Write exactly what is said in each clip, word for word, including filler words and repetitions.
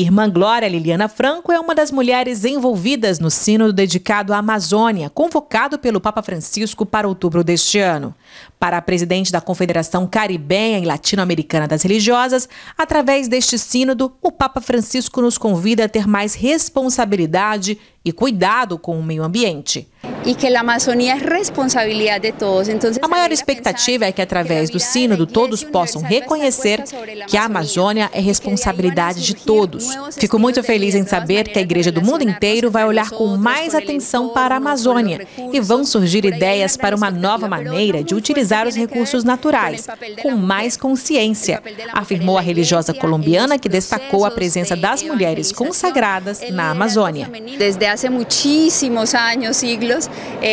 Irmã Glória Liliana Franco é uma das mulheres envolvidas no sínodo dedicado à Amazônia, convocado pelo Papa Francisco para outubro deste ano. Para a presidente da Confederação Caribenha e Latino-Americana das Religiosas, através deste sínodo, o Papa Francisco nos convida a ter mais responsabilidade e cuidado com o meio ambiente. E que a Amazônia é responsabilidade de todos. Então, a maior expectativa é que, através do sínodo, todos possam reconhecer que a Amazônia é responsabilidade de todos. Fico muito feliz em saber que a Igreja do mundo inteiro vai olhar com mais atenção para a Amazônia e vão surgir ideias para uma nova maneira de utilizar os recursos naturais, com mais consciência, afirmou a religiosa colombiana que destacou a presença das mulheres consagradas na Amazônia. Desde há muitíssimos anos, siglos,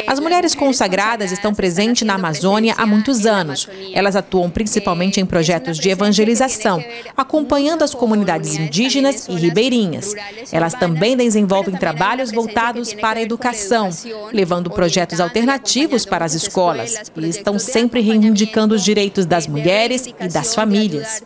as mulheres consagradas estão presentes na Amazônia há muitos anos. Elas atuam principalmente em projetos de evangelização, acompanhando as comunidades indígenas e ribeirinhas. Elas também desenvolvem trabalhos voltados para a educação, levando projetos alternativos para as escolas e estão sempre reivindicando os direitos das mulheres e das famílias.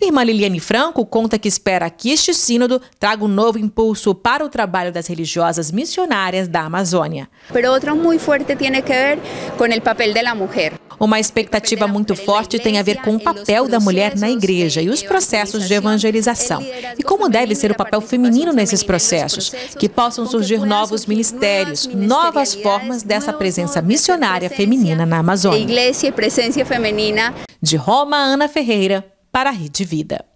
Irmã Liliane Franco conta que espera que este sínodo traga um novo impulso para para o trabalho das religiosas missionárias da Amazônia. Uma expectativa muito forte tem a ver com o papel da mulher na igreja e os processos de evangelização. E como deve ser o papel feminino nesses processos, que possam surgir novos ministérios, novas formas dessa presença missionária feminina na Amazônia. De Roma, Ana Ferreira, para a Rede Vida.